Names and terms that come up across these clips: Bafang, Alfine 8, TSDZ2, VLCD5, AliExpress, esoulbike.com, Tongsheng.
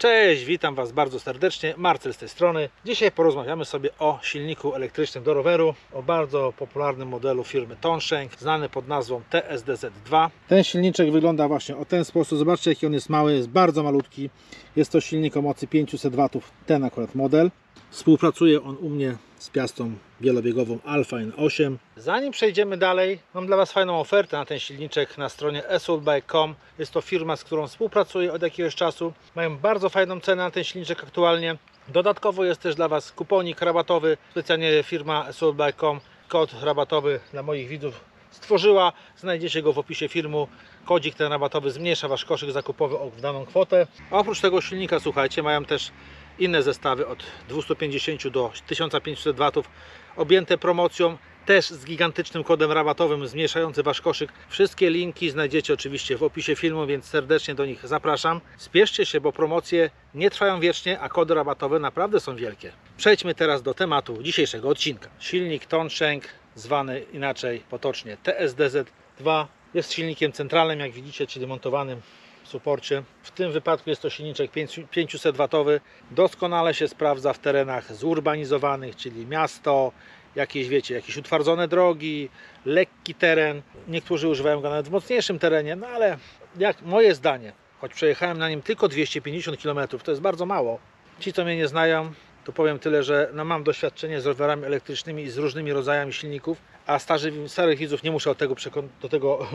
Cześć, witam Was bardzo serdecznie, Marcel z tej strony. Dzisiaj porozmawiamy sobie o silniku elektrycznym do roweru, o bardzo popularnym modelu firmy Tongsheng, znany pod nazwą TSDZ2. Ten silniczek wygląda właśnie o ten sposób, zobaczcie jaki on jest mały, jest bardzo malutki. Jest to silnik o mocy 500 W, ten akurat model. Współpracuje on u mnie z piastą wielobiegową Alfine 8. Zanim przejdziemy dalej, mam dla Was fajną ofertę na ten silniczek na stronie esoulbike.com. Jest to firma, z którą współpracuję od jakiegoś czasu. Mają bardzo fajną cenę na ten silniczek aktualnie. Dodatkowo jest też dla Was kuponik rabatowy. Specjalnie firma esoulbike.com kod rabatowy dla moich widzów stworzyła. Znajdziecie go w opisie filmu. Kodzik ten rabatowy zmniejsza Wasz koszyk zakupowy o daną kwotę. A oprócz tego silnika, słuchajcie, mają też inne zestawy od 250 do 1500 W objęte promocją, też z gigantycznym kodem rabatowym zmniejszający Wasz koszyk. Wszystkie linki znajdziecie oczywiście w opisie filmu, więc serdecznie do nich zapraszam. Spieszcie się, bo promocje nie trwają wiecznie, a kody rabatowe naprawdę są wielkie. Przejdźmy teraz do tematu dzisiejszego odcinka. Silnik Tongsheng, zwany inaczej potocznie TSDZ2, jest silnikiem centralnym, jak widzicie, czyli montowanym suporcie. W tym wypadku jest to silniczek 500 W. Doskonale się sprawdza w terenach zurbanizowanych, czyli miasto, jakieś, wiecie, jakieś utwardzone drogi, lekki teren. Niektórzy używają go nawet w mocniejszym terenie, no ale jak moje zdanie, choć przejechałem na nim tylko 250 km, to jest bardzo mało. Ci, co mnie nie znają, to powiem tyle, że no, mam doświadczenie z rowerami elektrycznymi i z różnymi rodzajami silników, a starych widzów nie muszę do tego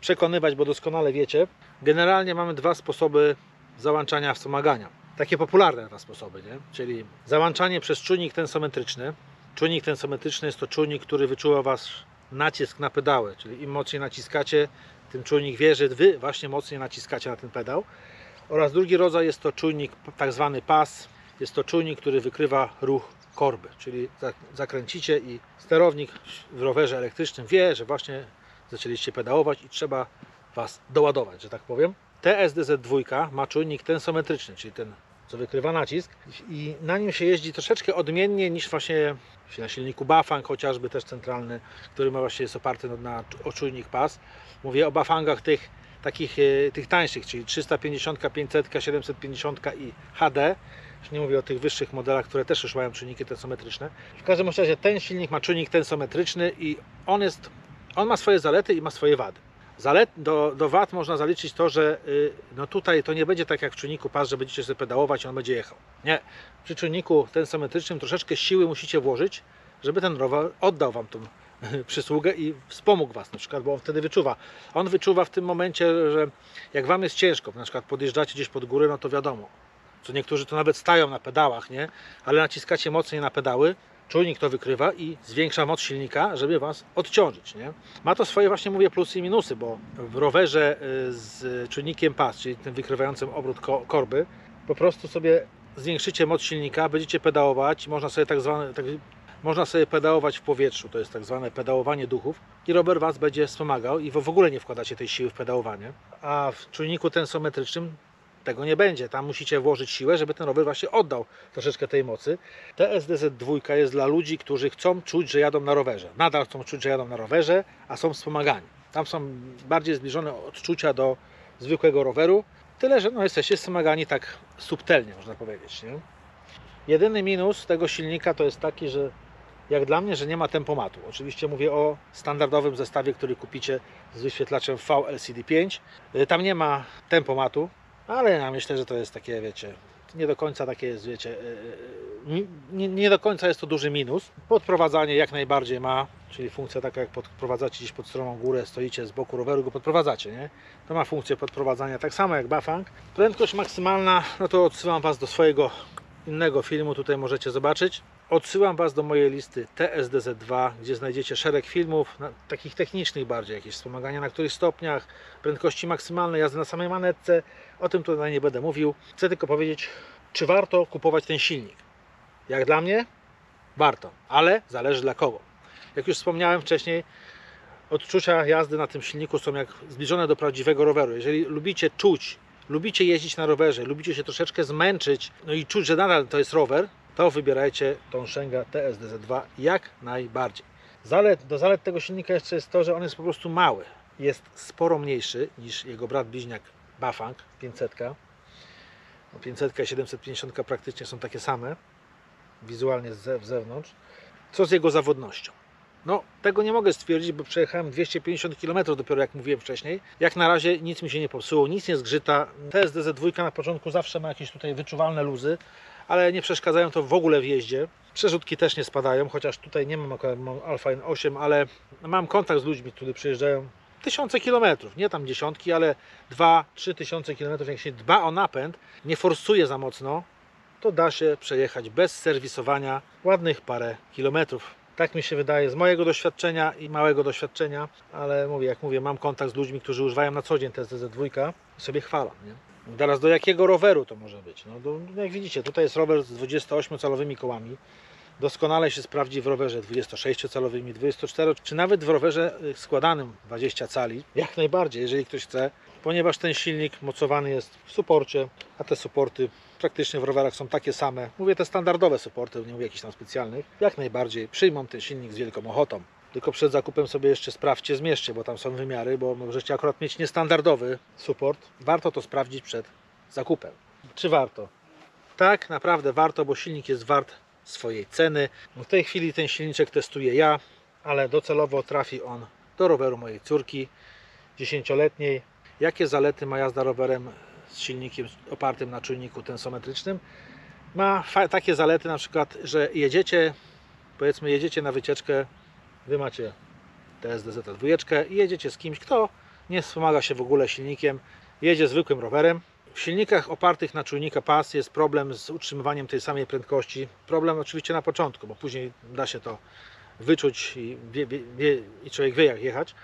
przekonywać, bo doskonale wiecie. Generalnie mamy dwa sposoby załączania wspomagania. Takie popularne dwa sposoby, nie? Czyli załączanie przez czujnik tensometryczny. Czujnik tensometryczny jest to czujnik, który wyczuwa Wasz nacisk na pedały. Czyli im mocniej naciskacie, tym czujnik wie, że Wy właśnie mocniej naciskacie na ten pedał. Oraz drugi rodzaj jest to czujnik tak zwany pas. Jest to czujnik, który wykrywa ruch korby. Czyli zakręcicie i sterownik w rowerze elektrycznym wie, że właśnie zaczęliście pedałować i trzeba Was doładować, że tak powiem. TSDZ2 ma czujnik tensometryczny, czyli ten, co wykrywa nacisk, i na nim się jeździ troszeczkę odmiennie niż właśnie na silniku Bafang, chociażby też centralny, który ma właśnie jest oparty o czujnik pas. Mówię o Bafangach tych takich tych tańszych, czyli 350, 500, 750 i HD. Już nie mówię o tych wyższych modelach, które też już mają czujniki tensometryczne. W każdym razie ten silnik ma czujnik tensometryczny i on ma swoje zalety i ma swoje wady. Do wad można zaliczyć to, że no tutaj to nie będzie tak jak w czujniku pas, że będziecie sobie pedałować i on będzie jechał. Nie. Przy czujniku tensometrycznym troszeczkę siły musicie włożyć, żeby ten rower oddał Wam tą przysługę i wspomógł Was na przykład, bo on wtedy wyczuwa. On wyczuwa w tym momencie, że jak Wam jest ciężko, na przykład podjeżdżacie gdzieś pod górę, no to wiadomo. Co niektórzy to nawet stają na pedałach, nie? Ale naciskacie mocniej na pedały, czujnik to wykrywa i zwiększa moc silnika, żeby Was odciążyć, nie? Ma to swoje właśnie, mówię, plusy i minusy, bo w rowerze z czujnikiem pas, czyli tym wykrywającym obrót korby, po prostu sobie zwiększycie moc silnika, będziecie pedałować, można sobie pedałować w powietrzu, to jest tak zwane pedałowanie duchów i rower Was będzie wspomagał i w ogóle nie wkładacie tej siły w pedałowanie, a w czujniku tensometrycznym tego nie będzie. Tam musicie włożyć siłę, żeby ten rower właśnie oddał troszeczkę tej mocy. TSDZ2 jest dla ludzi, którzy chcą czuć, że jadą na rowerze. Nadal chcą czuć, że jadą na rowerze, a są wspomagani. Tam są bardziej zbliżone odczucia do zwykłego roweru. Tyle, że no, jesteście wspomagani tak subtelnie, można powiedzieć, nie? Jedyny minus tego silnika to jest taki, że jak dla mnie, że nie ma tempomatu. Oczywiście mówię o standardowym zestawie, który kupicie z wyświetlaczem VLCD5. Tam nie ma tempomatu. Ale ja myślę, że to jest takie, wiecie, nie do końca takie jest, wiecie, nie do końca jest to duży minus. Podprowadzanie jak najbardziej ma, czyli funkcja taka jak podprowadzacie gdzieś pod stroną górę, stoicie z boku roweru, go podprowadzacie, nie? To ma funkcję podprowadzania, tak samo jak Bafang. Prędkość maksymalna, no to odsyłam Was do swojego innego filmu, tutaj możecie zobaczyć. Odsyłam Was do mojej listy TSDZ2, gdzie znajdziecie szereg filmów, takich technicznych bardziej, jakieś wspomagania na których stopniach, prędkości maksymalne, jazdy na samej manetce. O tym tutaj nie będę mówił. Chcę tylko powiedzieć, czy warto kupować ten silnik. Jak dla mnie? Warto, ale zależy dla kogo. Jak już wspomniałem wcześniej, odczucia jazdy na tym silniku są jak zbliżone do prawdziwego roweru. Jeżeli lubicie czuć, lubicie jeździć na rowerze, lubicie się troszeczkę zmęczyć, no i czuć, że nadal to jest rower, to wybierajcie Tongshenga TSDZ2 jak najbardziej. Do zalet tego silnika jeszcze jest to, że on jest po prostu mały. Jest sporo mniejszy niż jego brat bliźniak Bafang 500. 500 i 750 praktycznie są takie same, wizualnie z zewnątrz. Co z jego zawodnością? No, tego nie mogę stwierdzić, bo przejechałem 250 km dopiero, jak mówiłem wcześniej. Jak na razie nic mi się nie popsuło, nic nie zgrzyta. TSDZ2 na początku zawsze ma jakieś tutaj wyczuwalne luzy, ale nie przeszkadzają to w ogóle w jeździe. Przerzutki też nie spadają, chociaż tutaj nie mam akurat Alfine 8, ale mam kontakt z ludźmi, którzy przyjeżdżają tysiące kilometrów, nie tam dziesiątki, ale 2-3 tysiące kilometrów. Jak się dba o napęd, nie forsuje za mocno, to da się przejechać bez serwisowania ładnych parę kilometrów. Tak mi się wydaje z mojego doświadczenia i małego doświadczenia, ale mówię, jak mówię, mam kontakt z ludźmi, którzy używają na co dzień TSDZ2 i sobie chwalam, nie? Teraz do jakiego roweru to może być? No, jak widzicie, tutaj jest rower z 28-calowymi kołami. Doskonale się sprawdzi w rowerze 26-calowymi, 24, czy nawet w rowerze składanym 20 cali. Jak najbardziej, jeżeli ktoś chce, ponieważ ten silnik mocowany jest w suporcie, a te suporty praktycznie w rowerach są takie same. Mówię te standardowe suporty, nie mówię jakichś tam specjalnych. Jak najbardziej przyjmą ten silnik z wielką ochotą. Tylko przed zakupem sobie jeszcze sprawdźcie, zmierzcie, bo tam są wymiary, bo możecie akurat mieć niestandardowy suport. Warto to sprawdzić przed zakupem. Czy warto? Tak, naprawdę warto, bo silnik jest wart swojej ceny. W tej chwili ten silniczek testuję ja, ale docelowo trafi on do roweru mojej córki 10-letniej. Jakie zalety ma jazda rowerem z silnikiem opartym na czujniku tensometrycznym? Ma takie zalety, na przykład, że jedziecie, powiedzmy, jedziecie na wycieczkę, wy macie TSDZ2 i jedziecie z kimś, kto nie wspomaga się w ogóle silnikiem, jedzie zwykłym rowerem. W silnikach opartych na czujnika pas jest problem z utrzymywaniem tej samej prędkości. Problem oczywiście na początku, bo później da się to wyczuć i człowiek wie, jak jechać.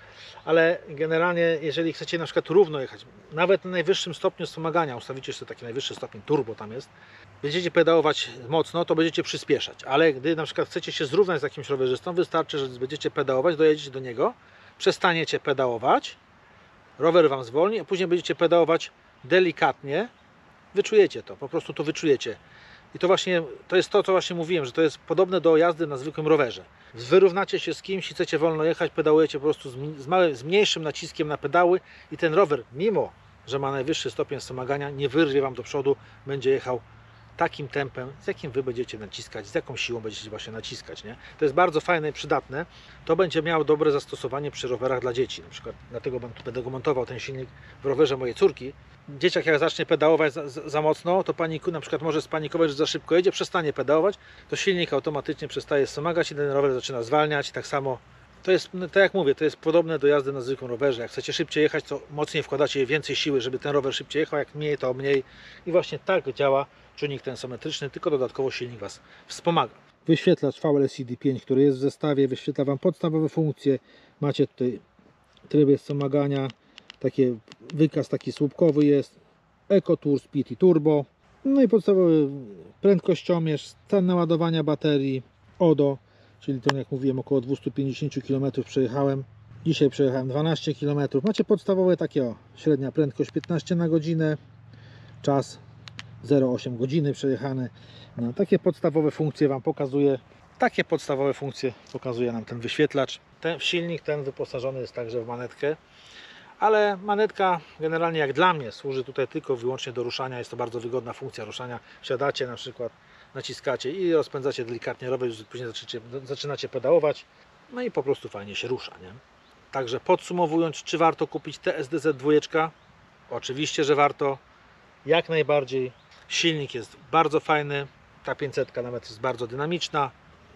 Ale generalnie, jeżeli chcecie na przykład równo jechać, nawet na najwyższym stopniu wspomagania, ustawicie sobie taki najwyższy stopień turbo tam jest, będziecie pedałować mocno, to będziecie przyspieszać. Ale gdy na przykład chcecie się zrównać z jakimś rowerzystą, wystarczy, że będziecie pedałować, dojedziecie do niego, przestaniecie pedałować, rower wam zwolni, a później będziecie pedałować delikatnie, wyczujecie to, po prostu to wyczujecie. I to właśnie, to jest to, co właśnie mówiłem, że to jest podobne do jazdy na zwykłym rowerze. Wyrównacie się z kimś, chcecie wolno jechać, pedałujecie po prostu z mniejszym naciskiem na pedały i ten rower, mimo że ma najwyższy stopień wspomagania, nie wyrwie wam do przodu, będzie jechał takim tempem, z jakim wy będziecie naciskać, z jaką siłą będziecie właśnie naciskać, nie? To jest bardzo fajne i przydatne. To będzie miało dobre zastosowanie przy rowerach dla dzieci. Na przykład dlatego będę montował ten silnik w rowerze mojej córki. Dzieciak jak zacznie pedałować za mocno, to paniku, na przykład może spanikować, że za szybko jedzie, przestanie pedałować, to silnik automatycznie przestaje wspomagać i ten rower zaczyna zwalniać. Tak samo, to jest, tak jak mówię, to jest podobne do jazdy na zwykłym rowerze. Jak chcecie szybciej jechać, to mocniej wkładacie więcej siły, żeby ten rower szybciej jechał, jak mniej, to mniej. I właśnie tak działa czujnik tensometryczny, tylko dodatkowo silnik was wspomaga. Wyświetlacz VLCD5, który jest w zestawie, wyświetla wam podstawowe funkcje. Macie tutaj tryby wspomagania, takie wykaz taki słupkowy jest, Eco Tour, Speed i Turbo. No i podstawowy prędkościomierz, stan naładowania baterii, ODO, czyli to, jak mówiłem, około 250 km przejechałem. Dzisiaj przejechałem 12 km. Macie podstawowe takie, o, średnia prędkość 15 na godzinę, czas 0,8 godziny przejechane. No, takie podstawowe funkcje wam pokazuje. Takie podstawowe funkcje pokazuje nam ten wyświetlacz. Ten silnik ten wyposażony jest także w manetkę, ale manetka generalnie jak dla mnie służy tutaj tylko wyłącznie do ruszania. Jest to bardzo wygodna funkcja ruszania. Siadacie na przykład, naciskacie i rozpędzacie delikatnie rower, już później zaczynacie pedałować. No i po prostu fajnie się rusza, nie? Także podsumowując, czy warto kupić TSDZ2? Oczywiście, że warto. Jak najbardziej. Silnik jest bardzo fajny, ta 500 nawet jest bardzo dynamiczna.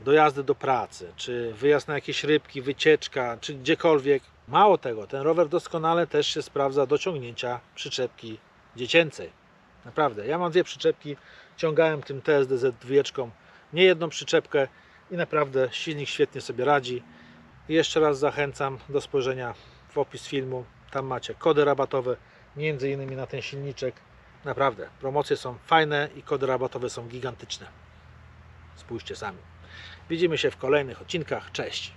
Do jazdy do pracy, czy wyjazd na jakieś rybki, wycieczka, czy gdziekolwiek. Mało tego, ten rower doskonale też się sprawdza do ciągnięcia przyczepki dziecięcej. Naprawdę, ja mam dwie przyczepki, ciągałem tym TSDZ2 nie jedną przyczepkę i naprawdę silnik świetnie sobie radzi. I jeszcze raz zachęcam do spojrzenia w opis filmu, tam macie kody rabatowe, między innymi na ten silniczek. Naprawdę, promocje są fajne i kody rabatowe są gigantyczne. Spójrzcie sami. Widzimy się w kolejnych odcinkach. Cześć!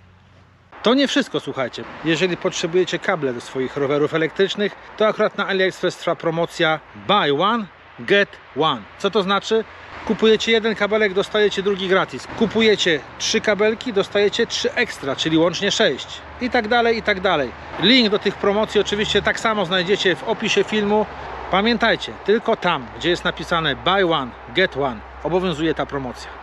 To nie wszystko, słuchajcie. Jeżeli potrzebujecie kable do swoich rowerów elektrycznych, to akurat na AliExpress trwa promocja Buy One, Get One. Co to znaczy? Kupujecie jeden kabelek, dostajecie drugi gratis. Kupujecie 3 kabelki, dostajecie 3 ekstra, czyli łącznie 6. I tak dalej, i tak dalej. Link do tych promocji oczywiście tak samo znajdziecie w opisie filmu. Pamiętajcie, tylko tam, gdzie jest napisane buy one, get one, obowiązuje ta promocja.